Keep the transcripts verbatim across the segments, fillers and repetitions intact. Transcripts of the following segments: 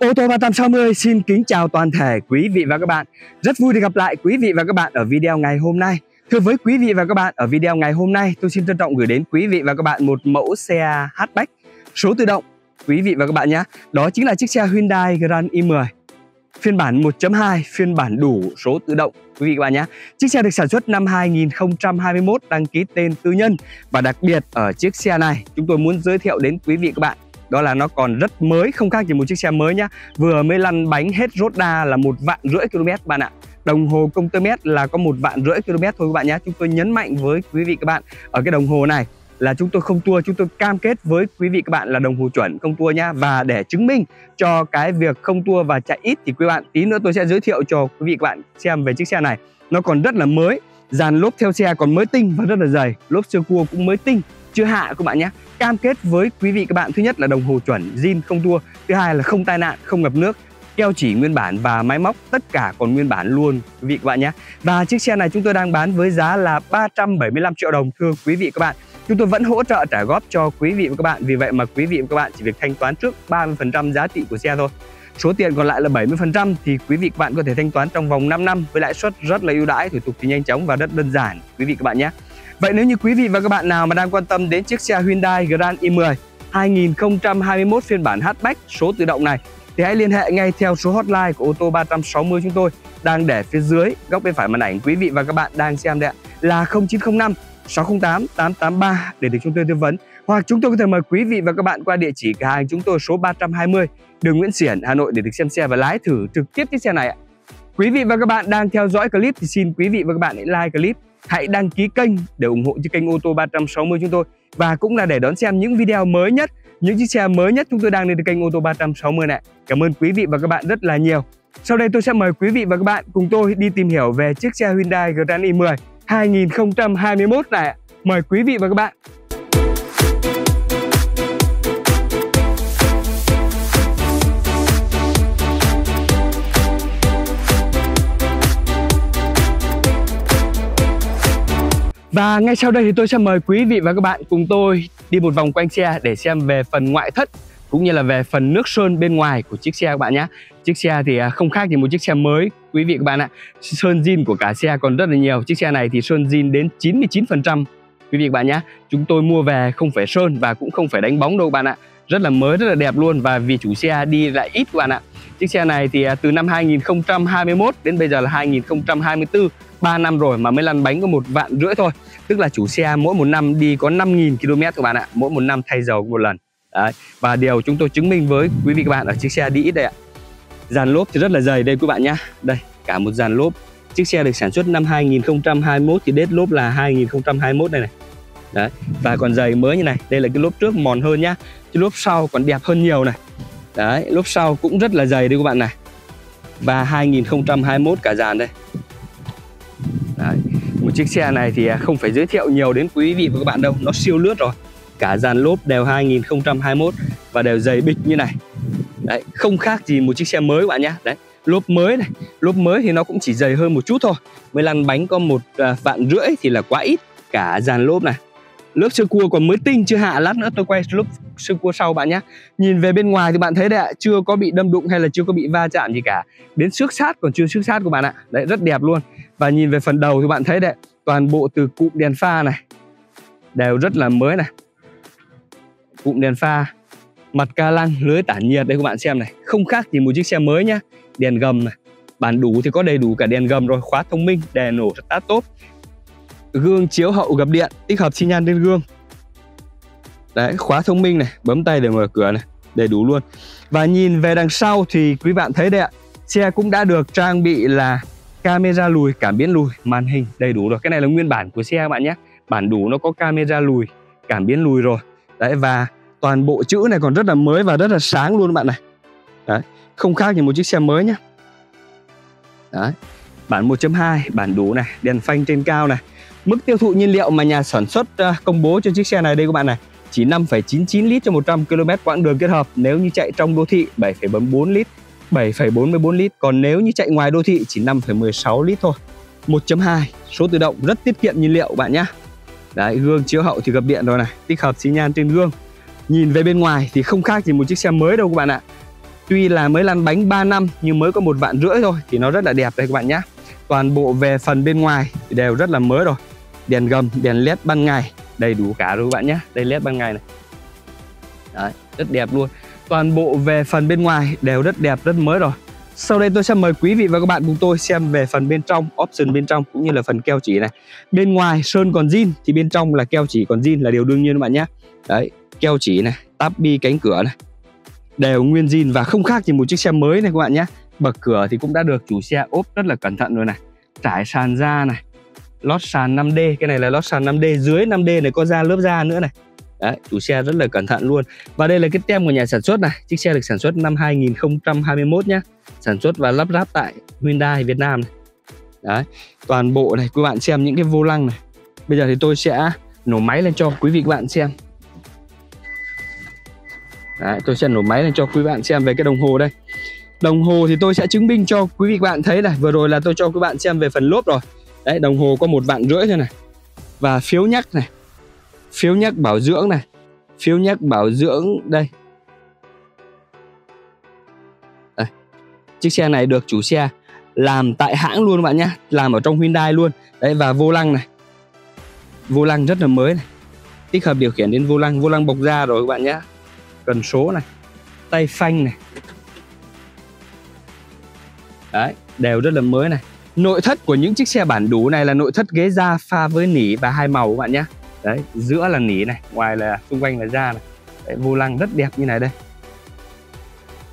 Ô tô ba sáu không xin kính chào toàn thể quý vị và các bạn. Rất vui được gặp lại quý vị và các bạn ở video ngày hôm nay. Thưa với quý vị và các bạn, ở video ngày hôm nay tôi xin trân trọng gửi đến quý vị và các bạn một mẫu xe hatchback số tự động quý vị và các bạn nhé. Đó chính là chiếc xe Hyundai Grand i mười phiên bản một chấm hai, phiên bản đủ số tự động quý vị và các bạn nhé. Chiếc xe được sản xuất năm hai nghìn không trăm hai mươi mốt, đăng ký tên tư nhân, và đặc biệt ở chiếc xe này chúng tôi muốn giới thiệu đến quý vị các bạn đó là nó còn rất mới, không khác gì một chiếc xe mới nhá. Vừa mới lăn bánh hết rốt đa là một vạn rưỡi km các bạn ạ. Đồng hồ công tơ mét là có một vạn rưỡi km thôi các bạn nhé. Chúng tôi nhấn mạnh với quý vị các bạn ở cái đồng hồ này là chúng tôi không tua, chúng tôi cam kết với quý vị các bạn là đồng hồ chuẩn không tua nhá. Và để chứng minh cho cái việc không tua và chạy ít thì quý bạn tí nữa tôi sẽ giới thiệu cho quý vị các bạn xem về chiếc xe này. Nó còn rất là mới, dàn lốp theo xe còn mới tinh và rất là dày, lốp sơ cua cũng mới tinh, chưa hạ các bạn nhé. Cam kết với quý vị các bạn, thứ nhất là đồng hồ chuẩn zin không tua, thứ hai là không tai nạn, không ngập nước, keo chỉ nguyên bản và máy móc tất cả còn nguyên bản luôn quý vị các bạn nhé. Và chiếc xe này chúng tôi đang bán với giá là ba trăm bảy mươi lăm triệu đồng. Thưa quý vị các bạn, chúng tôi vẫn hỗ trợ trả góp cho quý vị và các bạn, vì vậy mà quý vị và các bạn chỉ việc thanh toán trước ba mươi phần trăm giá trị của xe thôi. Số tiền còn lại là bảy mươi phần trăm thì quý vị các bạn có thể thanh toán trong vòng năm năm với lãi suất rất là ưu đãi, thủ tục thì nhanh chóng và rất đơn giản quý vị các bạn nhé. Vậy nếu như quý vị và các bạn nào mà đang quan tâm đến chiếc xe Hyundai Grand i mười hai nghìn không trăm hai mươi mốt phiên bản hatchback số tự động này thì hãy liên hệ ngay theo số hotline của Ô tô ba sáu không chúng tôi đang để phía dưới góc bên phải màn ảnh quý vị và các bạn đang xem đấy ạ, là không chín không năm sáu không tám tám tám ba để được chúng tôi tư vấn. Hoặc chúng tôi có thể mời quý vị và các bạn qua địa chỉ cửa hàng chúng tôi số ba trăm hai mươi đường Nguyễn Xiển, Hà Nội để được xem xe và lái thử trực tiếp chiếc xe này ạ. Quý vị và các bạn đang theo dõi clip thì xin quý vị và các bạn hãy like clip, hãy đăng ký kênh để ủng hộ cho kênh Ô tô ba sáu không chúng tôi, và cũng là để đón xem những video mới nhất, những chiếc xe mới nhất chúng tôi đang lên trên kênh Ô tô ba sáu không này. Cảm ơn quý vị và các bạn rất là nhiều. Sau đây tôi sẽ mời quý vị và các bạn cùng tôi đi tìm hiểu về chiếc xe Hyundai Grand i mười hai nghìn không trăm hai mươi mốt này. Mời quý vị và các bạn. Và ngay sau đây thì tôi sẽ mời quý vị và các bạn cùng tôi đi một vòng quanh xe để xem về phần ngoại thất cũng như là về phần nước sơn bên ngoài của chiếc xe các bạn nhé. Chiếc xe thì không khác gì một chiếc xe mới quý vị các bạn ạ. Sơn zin của cả xe còn rất là nhiều. Chiếc xe này thì sơn zin đến chín mươi chín phần trăm quý vị các bạn nhé. Chúng tôi mua về không phải sơn và cũng không phải đánh bóng đâu các bạn ạ. Rất là mới, rất là đẹp luôn, và vì chủ xe đi lại ít các bạn ạ. Chiếc xe này thì từ năm hai nghìn không trăm hai mươi mốt đến bây giờ là hai nghìn không trăm hai mươi tư, ba năm rồi mà mới lăn bánh có một vạn rưỡi thôi. Tức là chủ xe mỗi một năm đi có năm nghìn ki lô mét các bạn ạ. Mỗi một năm thay dầu một lần. Đấy. Và điều chúng tôi chứng minh với quý vị các bạn ở chiếc xe đi ít đây ạ. Dàn lốp thì rất là dày đây các bạn nhá. Đây, cả một dàn lốp. Chiếc xe được sản xuất năm hai nghìn không trăm hai mươi mốt thì đết lốp là hai nghìn không trăm hai mươi mốt đây này. Đấy, và còn dày mới như này. Đây là cái lốp trước mòn hơn nhá. Cái lốp sau còn đẹp hơn nhiều này. Đấy, lốp sau cũng rất là dày đây các bạn này. Và hai nghìn không trăm hai mươi mốt cả dàn đây. Đấy, một chiếc xe này thì không phải giới thiệu nhiều đến quý vị và các bạn đâu, nó siêu lướt rồi. Cả dàn lốp đều hai nghìn không trăm hai mươi mốt và đều dày bịch như này. Đấy, không khác gì một chiếc xe mới các bạn nhá. Đấy, lốp mới này, lốp mới thì nó cũng chỉ dày hơn một chút thôi. Mới lăn bánh có một vạn rưỡi thì là quá ít. Cả dàn lốp này, lớp sơ cua còn mới tinh chưa hạ, lát nữa tôi quay lớp sơ cua sau bạn nhé. Nhìn về bên ngoài thì bạn thấy đấy ạ, chưa có bị đâm đụng hay là chưa có bị va chạm gì cả. Đến xước sát còn chưa xước sát của bạn ạ. Đấy, rất đẹp luôn. Và nhìn về phần đầu thì bạn thấy đấy, toàn bộ từ cụm đèn pha này đều rất là mới này. Cụm đèn pha, mặt ca lăng, lưới tản nhiệt đây các bạn xem này, không khác gì một chiếc xe mới nhá. Đèn gầm này, bản đủ thì có đầy đủ cả đèn gầm rồi, khóa thông minh, đèn nổ start top, gương chiếu hậu gập điện, tích hợp xi nhan lên gương. Đấy, khóa thông minh này, bấm tay để mở cửa này, đầy đủ luôn. Và nhìn về đằng sau thì quý bạn thấy đây ạ, xe cũng đã được trang bị là camera lùi, cảm biến lùi, màn hình đầy đủ rồi. Cái này là nguyên bản của xe các bạn nhé. Bản đủ nó có camera lùi, cảm biến lùi rồi. Đấy, và toàn bộ chữ này còn rất là mới và rất là sáng luôn các bạn này. Đấy, không khác gì một chiếc xe mới nhé. Đấy, bản một chấm hai, bản đủ này, đèn phanh trên cao này. Mức tiêu thụ nhiên liệu mà nhà sản xuất công bố cho chiếc xe này đây các bạn này, chỉ năm phẩy chín chín lít cho một trăm ki lô mét quãng đường kết hợp. Nếu như chạy trong đô thị bảy phẩy bốn lít, bảy phẩy bốn bốn lít. Còn nếu như chạy ngoài đô thị chỉ năm phẩy mười sáu lít thôi. một chấm hai số tự động, rất tiết kiệm nhiên liệu các bạn nhé. Đấy, gương chiếu hậu thì gập điện rồi này, tích hợp xi nhan trên gương. Nhìn về bên ngoài thì không khác gì một chiếc xe mới đâu các bạn ạ. Tuy là mới lăn bánh ba năm nhưng mới có một vạn rưỡi thôi thì nó rất là đẹp đây các bạn nhé. Toàn bộ về phần bên ngoài thì đều rất là mới rồi. Đèn gầm, đèn led ban ngày đầy đủ cả rồi các bạn nhé. Đây led ban ngày này. Đấy, rất đẹp luôn. Toàn bộ về phần bên ngoài đều rất đẹp, rất mới rồi. Sau đây tôi sẽ mời quý vị và các bạn cùng tôi xem về phần bên trong, option bên trong cũng như là phần keo chỉ này. Bên ngoài sơn còn zin thì bên trong là keo chỉ còn zin là điều đương nhiên các bạn nhé. Đấy, keo chỉ này, táp bi cánh cửa này, đều nguyên zin và không khác gì một chiếc xe mới này các bạn nhé. Bậc cửa thì cũng đã được chủ xe ốp rất là cẩn thận rồi này. Trải sàn da này, lót sàn năm D, cái này là lót sàn năm D, dưới năm D này có da lớp da nữa này. Đấy, chủ xe rất là cẩn thận luôn. Và đây là cái tem của nhà sản xuất này. Chiếc xe được sản xuất năm hai nghìn không trăm hai mươi mốt nhé. Sản xuất và lắp ráp tại Hyundai Việt Nam này. Đấy, toàn bộ này các bạn xem những cái vô lăng này. Bây giờ thì tôi sẽ nổ máy lên cho quý vị các bạn xem. Đấy, tôi sẽ nổ máy lên cho quý bạn xem về cái đồng hồ đây. Đồng hồ thì tôi sẽ chứng minh cho quý vị các bạn thấy này. Vừa rồi là tôi cho các bạn xem về phần lốp rồi. Đấy, đồng hồ có một vạn rưỡi thôi này. Và phiếu nhắc này, phiếu nhắc bảo dưỡng này, phiếu nhắc bảo dưỡng đây. Đây, chiếc xe này được chủ xe làm tại hãng luôn các bạn nhé, làm ở trong Hyundai luôn. Đấy, và vô lăng này, vô lăng rất là mới này, tích hợp điều khiển đến vô lăng, vô lăng bọc da rồi các bạn nhé. Cần số này, tay phanh này, đấy, đều rất là mới này. Nội thất của những chiếc xe bản đủ này là nội thất ghế da pha với nỉ và hai màu các bạn nhé. Đấy, giữa là nỉ này, ngoài là xung quanh là da này. Đấy, vô lăng rất đẹp như này đây.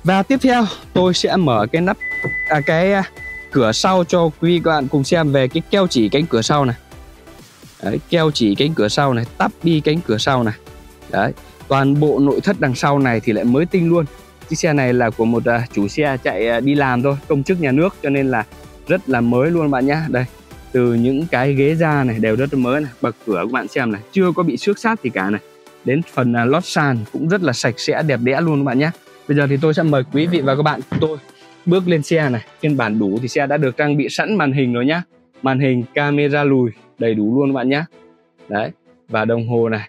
Và tiếp theo tôi sẽ mở cái nắp à, cái cửa sau cho quý các bạn cùng xem về cái keo chỉ cánh cửa sau này. Đấy, keo chỉ cánh cửa sau này, tắp bi cánh cửa sau này. Đấy, toàn bộ nội thất đằng sau này thì lại mới tinh luôn. Chiếc xe này là của một uh, chủ xe chạy uh, đi làm thôi, công chức nhà nước, cho nên là rất là mới luôn bạn nhá. Đây, từ những cái ghế da này đều rất là mới này. Bậc cửa các bạn xem này, chưa có bị xước xát gì cả này. Đến phần uh, lót sàn cũng rất là sạch sẽ, đẹp đẽ luôn các bạn nhé. Bây giờ thì tôi sẽ mời quý vị và các bạn tôi bước lên xe này. Trên bản đủ thì xe đã được trang bị sẵn màn hình rồi nhá. Màn hình, camera lùi đầy đủ luôn các bạn nhé. Đấy, và đồng hồ này,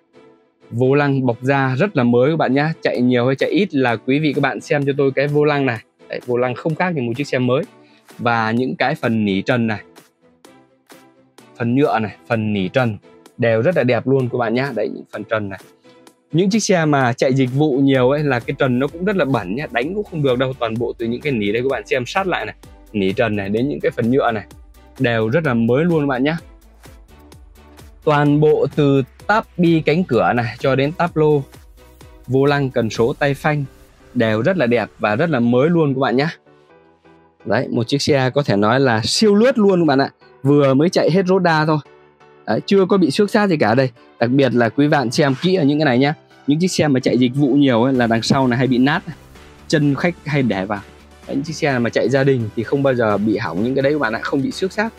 vô lăng bọc da rất là mới các bạn nhé. Chạy nhiều hay chạy ít là quý vị các bạn xem cho tôi cái vô lăng này. Đấy, vô lăng không khác như một chiếc xe mới. Và những cái phần nỉ trần này, phần nhựa này, phần nỉ trần đều rất là đẹp luôn các bạn nhé. Đấy, những phần trần này, những chiếc xe mà chạy dịch vụ nhiều ấy là cái trần nó cũng rất là bẩn nhé, đánh cũng không được đâu. Toàn bộ từ những cái nỉ đây các bạn xem sát lại này, nỉ trần này đến những cái phần nhựa này đều rất là mới luôn các bạn nhé. Toàn bộ từ táp bi cánh cửa này cho đến táp lô, vô lăng, cần số, tay phanh đều rất là đẹp và rất là mới luôn các bạn nhé. Đấy, một chiếc xe có thể nói là siêu lướt luôn các bạn ạ. Vừa mới chạy hết rốt đa thôi. Đấy, chưa có bị xước xát gì cả đây. Đặc biệt là quý bạn xem kỹ ở những cái này nhé. Những chiếc xe mà chạy dịch vụ nhiều ấy, là đằng sau này hay bị nát này. Chân khách hay để vào. Đấy, những chiếc xe mà chạy gia đình thì không bao giờ bị hỏng những cái đấy các bạn ạ, không bị xước xát.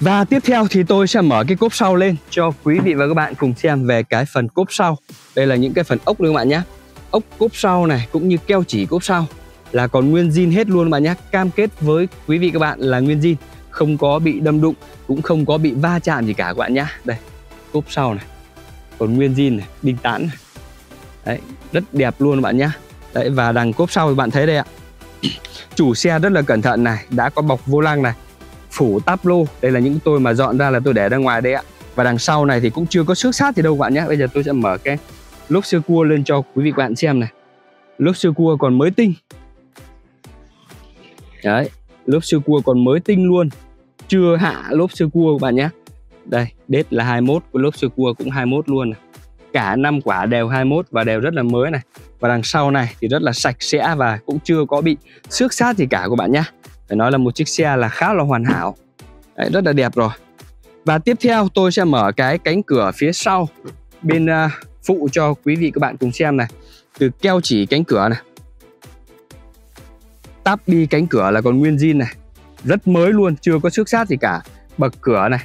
Và tiếp theo thì tôi sẽ mở cái cốp sau lên cho quý vị và các bạn cùng xem về cái phần cốp sau. Đây là những cái phần ốc luôn các bạn nhé. Ốc cốp sau này cũng như keo chỉ cốp sau là còn nguyên zin hết luôn các bạn nhé. Cam kết với quý vị các bạn là nguyên zin, không có bị đâm đụng, cũng không có bị va chạm gì cả các bạn nhé. Đây, cốp sau này còn nguyên zin này, đinh tán này. Đấy, rất đẹp luôn các bạn nhé. Đấy, và đằng cốp sau các bạn thấy đây ạ. Chủ xe rất là cẩn thận này, đã có bọc vô lăng này, phủ táp lô, đây là những tôi mà dọn ra là tôi để ra ngoài đây ạ. Và đằng sau này thì cũng chưa có xước xát gì đâu các bạn nhé. Bây giờ tôi sẽ mở cái lốp sơ cua lên cho quý vị các bạn xem này. Lốp sơ cua còn mới tinh. Đấy, lốp sơ cua còn mới tinh luôn, chưa hạ lốp sơ cua các bạn nhé. Đây, đết là hai mốt, lốp sơ cua cũng hai mốt luôn này. Cả năm quả đều hai mốt và đều rất là mới này. Và đằng sau này thì rất là sạch sẽ và cũng chưa có bị xước xát gì cả các bạn nhé. Phải nói là một chiếc xe là khá là hoàn hảo. Đấy, rất là đẹp rồi. Và tiếp theo tôi sẽ mở cái cánh cửa phía sau bên uh, phụ cho quý vị các bạn cùng xem này. Từ keo chỉ cánh cửa này, táp bi cánh cửa là còn nguyên zin này, rất mới luôn, chưa có xước xát gì cả. Bậc cửa này,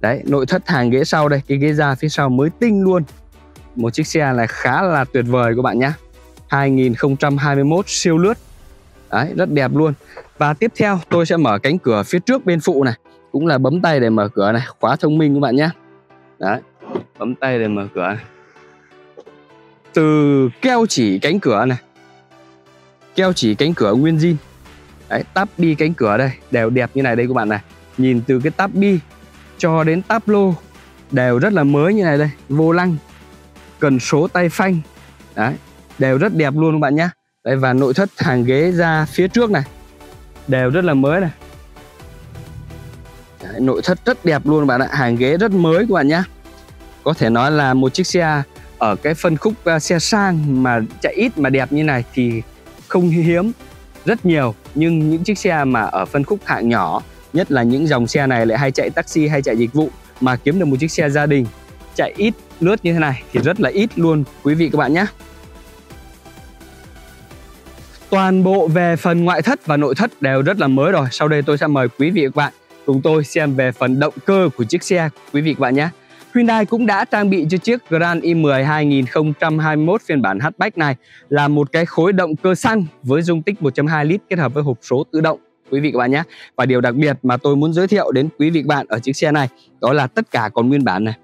đấy, nội thất hàng ghế sau đây, cái ghế da phía sau mới tinh luôn. Một chiếc xe này khá là tuyệt vời các bạn nhé. hai nghìn không trăm hai mươi mốt siêu lướt. Đấy, rất đẹp luôn. Và tiếp theo tôi sẽ mở cánh cửa phía trước bên phụ này. Cũng là bấm tay để mở cửa này, khóa thông minh các bạn nhé. Đấy, bấm tay để mở cửa này. Từ keo chỉ cánh cửa này, keo chỉ cánh cửa nguyên zin. Đấy, táp bi cánh cửa đây đều đẹp như này đây các bạn này. Nhìn từ cái táp bi cho đến táp lô đều rất là mới như này đây. Vô lăng, cần số tay phanh đấy, đều rất đẹp luôn các bạn nhé. Đấy, và nội thất hàng ghế ra phía trước này đều rất là mới này. Đấy, nội thất rất đẹp luôn bạn ạ, hàng ghế rất mới các bạn nhé. Có thể nói là một chiếc xe ở cái phân khúc xe sang mà chạy ít mà đẹp như này thì không hiếm, rất nhiều. Nhưng những chiếc xe mà ở phân khúc hạng nhỏ, nhất là những dòng xe này lại hay chạy taxi hay chạy dịch vụ, mà kiếm được một chiếc xe gia đình chạy ít lướt như thế này thì rất là ít luôn quý vị các bạn nhé. Toàn bộ về phần ngoại thất và nội thất đều rất là mới rồi. Sau đây tôi sẽ mời quý vị và các bạn cùng tôi xem về phần động cơ của chiếc xe quý vị và các bạn nhé. Hyundai cũng đã trang bị cho chiếc Grand i mười hai nghìn không trăm hai mươi mốt phiên bản hatchback này là một cái khối động cơ xăng với dung tích một phẩy hai lít kết hợp với hộp số tự động quý vị các bạn nhé. Và điều đặc biệt mà tôi muốn giới thiệu đến quý vị các bạn ở chiếc xe này đó là tất cả còn nguyên bản này.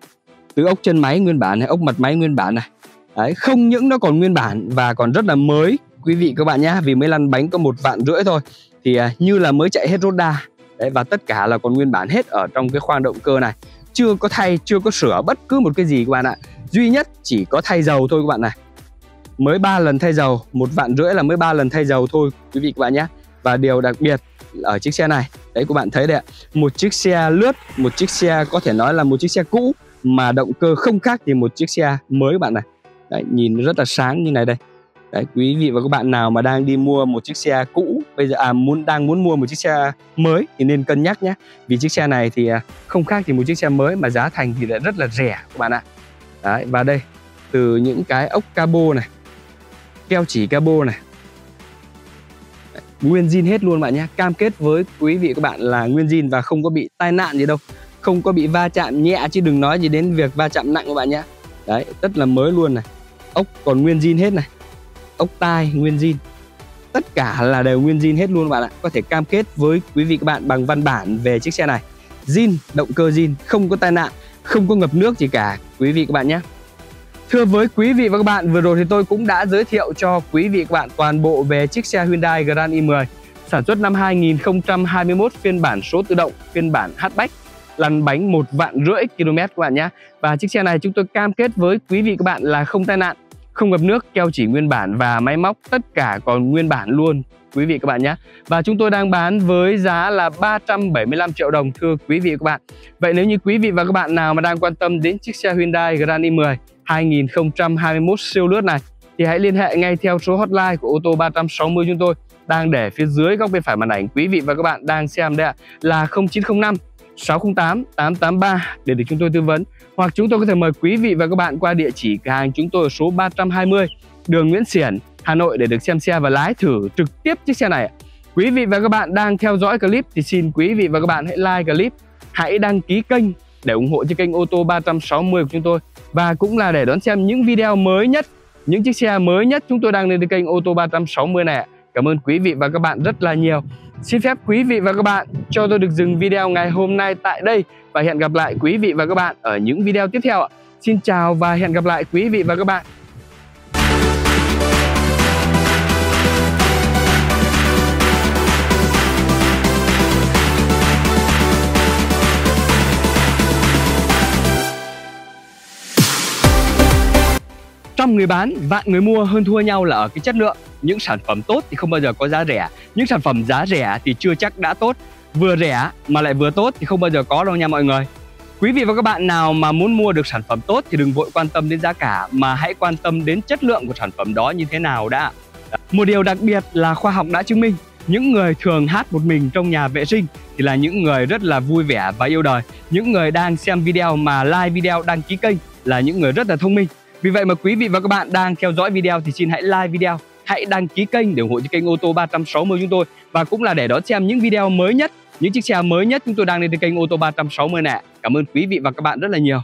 Từ ốc chân máy nguyên bản này, ốc mặt máy nguyên bản này. Đấy, không những nó còn nguyên bản và còn rất là mới quý vị các bạn nhé, vì mới lăn bánh có một vạn rưỡi thôi thì như là mới chạy hết Roda. Đấy, và tất cả là còn nguyên bản hết ở trong cái khoang động cơ này, chưa có thay, chưa có sửa bất cứ một cái gì các bạn ạ. Duy nhất chỉ có thay dầu thôi các bạn này, mới ba lần thay dầu, một vạn rưỡi là mới ba lần thay dầu thôi quý vị các bạn nhé. Và điều đặc biệt ở chiếc xe này đấy các bạn thấy đấy ạ, một chiếc xe lướt, một chiếc xe có thể nói là một chiếc xe cũ mà động cơ không khác thì một chiếc xe mới các bạn này. Đấy, nhìn rất là sáng như này đây. Đấy, quý vị và các bạn nào mà đang đi mua một chiếc xe cũ bây giờ à muốn đang muốn mua một chiếc xe mới thì nên cân nhắc nhé, vì chiếc xe này thì không khác thì một chiếc xe mới mà giá thành thì lại rất là rẻ các bạn ạ. Đấy, và đây từ những cái ốc cabo này, keo chỉ cabo này, đấy, nguyên zin hết luôn bạn nhé. Cam kết với quý vị các bạn là nguyên zin và không có bị tai nạn gì đâu, không có bị va chạm nhẹ chứ đừng nói gì đến việc va chạm nặng các bạn nhé. Đấy, rất là mới luôn này, ốc còn nguyên zin hết này, ốc tai nguyên zin, tất cả là đều nguyên zin hết luôn các bạn ạ. Có thể cam kết với quý vị các bạn bằng văn bản về chiếc xe này, zin, động cơ zin, không có tai nạn, không có ngập nước gì cả quý vị các bạn nhé. Thưa với quý vị và các bạn, vừa rồi thì tôi cũng đã giới thiệu cho quý vị các bạn toàn bộ về chiếc xe Hyundai Grand i mười sản xuất năm hai nghìn không trăm hai mươi mốt phiên bản số tự động, phiên bản hatchback, lăn bánh một vạn rưỡi km các bạn nhé. Và chiếc xe này chúng tôi cam kết với quý vị các bạn là không tai nạn, không ngập nước, keo chỉ nguyên bản và máy móc tất cả còn nguyên bản luôn quý vị các bạn nhé. Và chúng tôi đang bán với giá là ba trăm bảy mươi lăm triệu đồng thưa quý vị các bạn. Vậy nếu như quý vị và các bạn nào mà đang quan tâm đến chiếc xe Hyundai Grand i mười hai nghìn không trăm hai mươi mốt siêu lướt này thì hãy liên hệ ngay theo số hotline của Ô tô ba sáu không chúng tôi đang để phía dưới góc bên phải màn ảnh quý vị và các bạn đang xem đây ạ, là không chín không năm sáu không tám tám tám ba để được chúng tôi tư vấn. Hoặc chúng tôi có thể mời quý vị và các bạn qua địa chỉ cửa hàng chúng tôi ở số ba trăm hai mươi đường Nguyễn Xiển, Hà Nội để được xem xe và lái thử trực tiếp chiếc xe này. Quý vị và các bạn đang theo dõi clip thì xin quý vị và các bạn hãy like clip, hãy đăng ký kênh để ủng hộ cho kênh Ô tô ba sáu không của chúng tôi, và cũng là để đón xem những video mới nhất, những chiếc xe mới nhất chúng tôi đang lên kênh Ô tô ba sáu không này. Cảm ơn quý vị và các bạn rất là nhiều. Xin phép quý vị và các bạn cho tôi được dừng video ngày hôm nay tại đây và hẹn gặp lại quý vị và các bạn ở những video tiếp theo ạ. Xin chào và hẹn gặp lại quý vị và các bạn. Trăm người bán, vạn người mua, hơn thua nhau là ở cái chất lượng. Những sản phẩm tốt thì không bao giờ có giá rẻ, những sản phẩm giá rẻ thì chưa chắc đã tốt. Vừa rẻ mà lại vừa tốt thì không bao giờ có đâu nha mọi người. Quý vị và các bạn nào mà muốn mua được sản phẩm tốt thì đừng vội quan tâm đến giá cả, mà hãy quan tâm đến chất lượng của sản phẩm đó như thế nào đã. Một điều đặc biệt là khoa học đã chứng minh, những người thường hát một mình trong nhà vệ sinh thì là những người rất là vui vẻ và yêu đời. Những người đang xem video mà like video, đăng ký kênh là những người rất là thông minh. Vì vậy mà quý vị và các bạn đang theo dõi video thì xin hãy like video, hãy đăng ký kênh để ủng hộ cho kênh Ô tô ba sáu không chúng tôi, và cũng là để đón xem những video mới nhất, những chiếc xe mới nhất chúng tôi đang lên trên kênh Ô tô ba sáu không này. Cảm ơn quý vị và các bạn rất là nhiều.